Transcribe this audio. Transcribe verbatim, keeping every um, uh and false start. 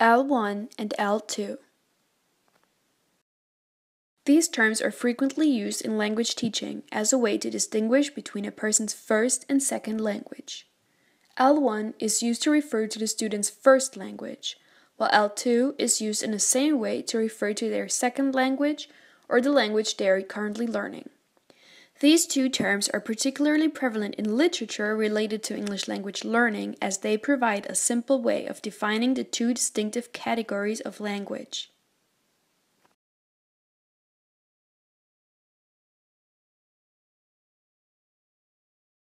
L one and L two. These terms are frequently used in language teaching as a way to distinguish between a person's first and second language. L one is used to refer to the student's first language, while L two is used in the same way to refer to their second language or the language they are currently learning. These two terms are particularly prevalent in literature related to English language learning, as they provide a simple way of defining the two distinctive categories of language.